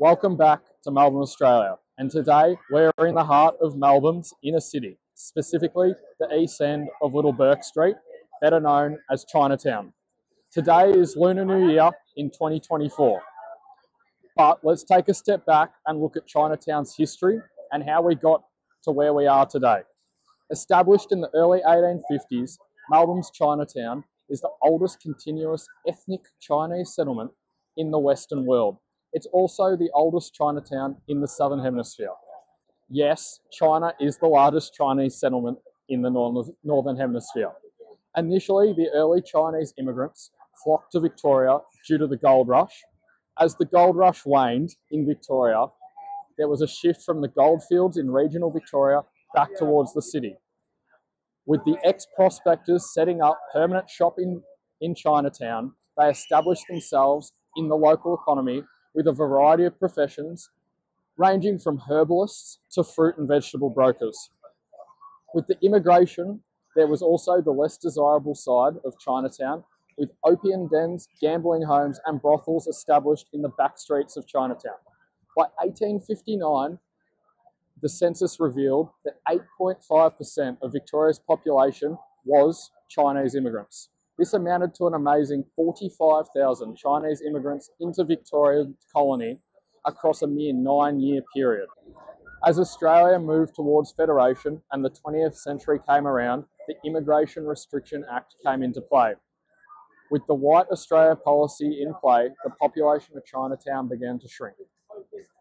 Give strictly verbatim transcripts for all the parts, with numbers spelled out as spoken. Welcome back to Melbourne, Australia, and today we're in the heart of Melbourne's inner city, specifically the east end of Little Bourke Street, better known as Chinatown. Today is Lunar New Year in twenty twenty-four, but let's take a step back and look at Chinatown's history and how we got to where we are today. Established in the early eighteen fifties, Melbourne's Chinatown is the oldest continuous ethnic Chinese settlement in the Western world. It's also the oldest Chinatown in the Southern Hemisphere. Yes, China is the largest Chinese settlement in the Northern Hemisphere. Initially, the early Chinese immigrants flocked to Victoria due to the gold rush. As the gold rush waned in Victoria, there was a shift from the gold fields in regional Victoria back towards the city, with the ex-prospectors setting up permanent shopping in Chinatown. They established themselves in the local economy with a variety of professions, ranging from herbalists to fruit and vegetable brokers. With the immigration, there was also the less desirable side of Chinatown, with opium dens, gambling homes and brothels established in the back streets of Chinatown. By eighteen fifty-nine, the census revealed that eight point five percent of Victoria's population was Chinese immigrants. This amounted to an amazing forty-five thousand Chinese immigrants into Victoria's colony across a mere nine-year period. As Australia moved towards federation and the twentieth century came around, the Immigration Restriction Act came into play. With the White Australia policy in play, the population of Chinatown began to shrink.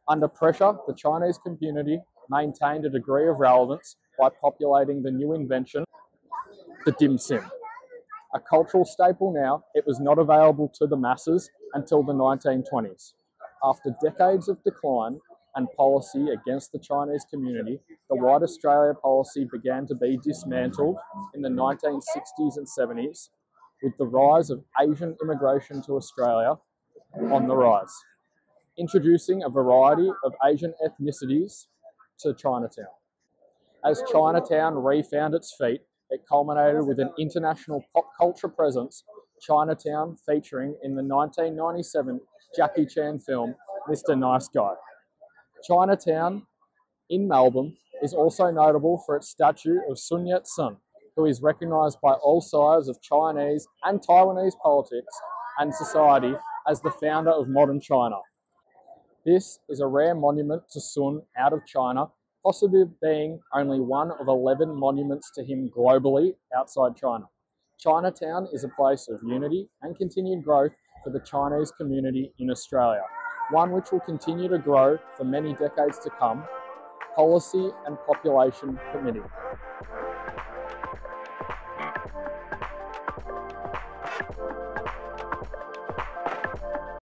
Under pressure, the Chinese community maintained a degree of relevance by populating the new invention, the dim sim. A cultural staple now, it was not available to the masses until the nineteen twenties. After decades of decline and policy against the Chinese community, the White Australia policy began to be dismantled in the nineteen sixties and seventies, with the rise of Asian immigration to Australia on the rise, introducing a variety of Asian ethnicities to Chinatown. As Chinatown refound its feet, it culminated with an international pop culture presence, Chinatown featuring in the nineteen ninety-seven Jackie Chan film, Mister Nice Guy. Chinatown in Melbourne is also notable for its statue of Sun Yat-sen, who is recognised by all sides of Chinese and Taiwanese politics and society as the founder of modern China. This is a rare monument to Sun out of China, possibly being only one of eleven monuments to him globally outside China. Chinatown is a place of unity and continued growth for the Chinese community in Australia, one which will continue to grow for many decades to come, policy and population permitting.